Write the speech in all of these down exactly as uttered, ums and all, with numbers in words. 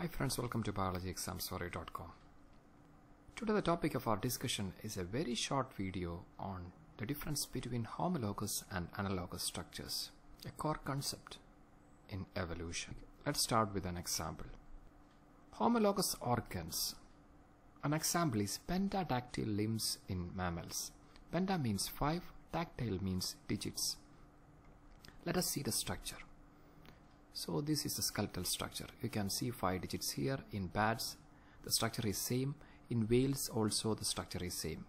Hi friends, welcome to biology exams four u dot com. Today the topic of our discussion is a very short video on the difference between homologous and analogous structures, a core concept in evolution. Let's start with an example. Homologous organs. An example is pentadactyl limbs in mammals. Penta means five, dactyl means digits. Let us see the structure. So this is the skeletal structure. You can see five digits here. In bats, the structure is same. In whales also the structure is same.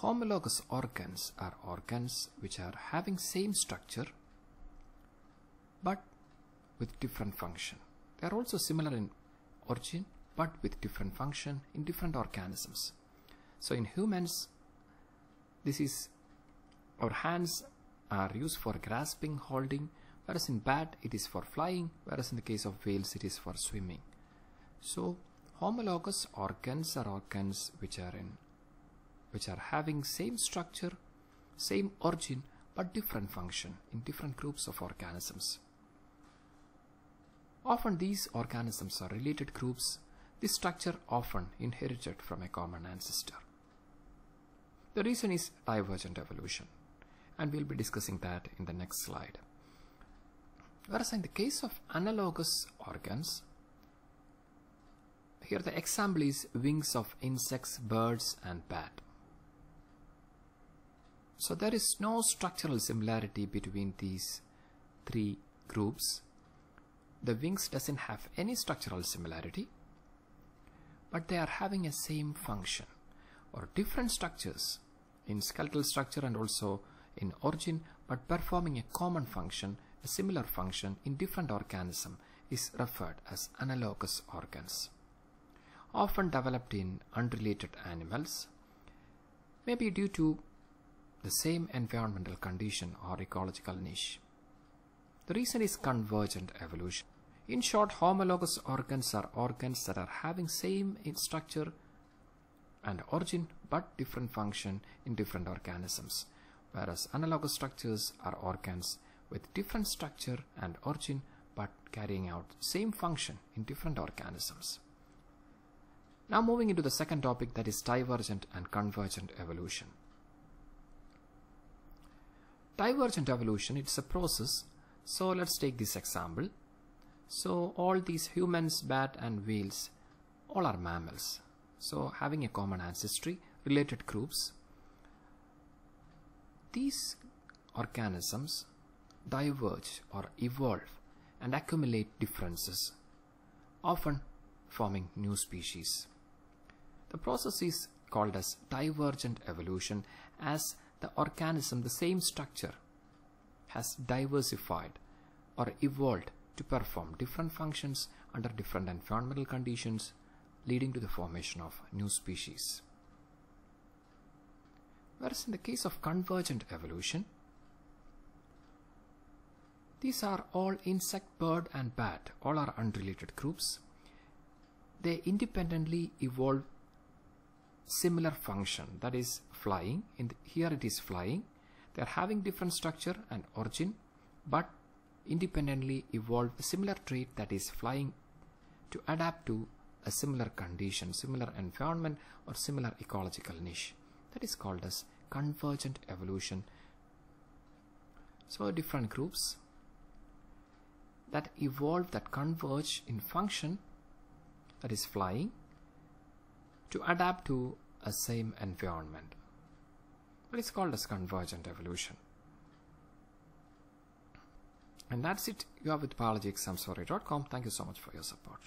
Homologous organs are organs which are having same structure but with different function. They are also similar in origin but with different function in different organisms. So in humans, this is our hands are used for grasping, holding, whereas in bat it is for flying, whereas in the case of whales it is for swimming. So homologous organs are organs which are in which are having same structure, same origin but different function in different groups of organisms. Often these organisms are related groups. This structure often inherited from a common ancestor. The reason is divergent evolution, and we'll be discussing that in the next slide. Whereas in the case of analogous organs, here the example is wings of insects, birds and bat. So there is no structural similarity between these three groups. The wings doesn't have any structural similarity, but they are having a same function, or different structures in skeletal structure and also in origin, but performing a common function, a similar function in different organism is referred as analogous organs. Often developed in unrelated animals, maybe due to the same environmental condition or ecological niche. The reason is convergent evolution. In short, homologous organs are organs that are having same in structure and origin but different function in different organisms, whereas analogous structures are organs with different structure and origin but carrying out same function in different organisms. Now moving into the second topic, that is divergent and convergent evolution. Divergent evolution, it's a process. So let's take this example. So all these humans, bat and whales, all are mammals, so having a common ancestry, related groups. These organisms diverge or evolve and accumulate differences, often forming new species. The process is called as divergent evolution, as the organism, the same structure, has diversified or evolved to perform different functions under different environmental conditions, leading to the formation of new species. Whereas in the case of convergent evolution, these are all insect, bird and bat, all are unrelated groups. They independently evolve similar function, that is flying. In the, here it is flying. They are having different structure and origin but independently evolve a similar trait, that is flying, to adapt to a similar condition, similar environment or similar ecological niche. That is called as convergent evolution. So different groups that evolve, that converge in function, that is flying, to adapt to a same environment. That is called as convergent evolution. And that's it. You are with biology exams four u dot com. Thank you so much for your support.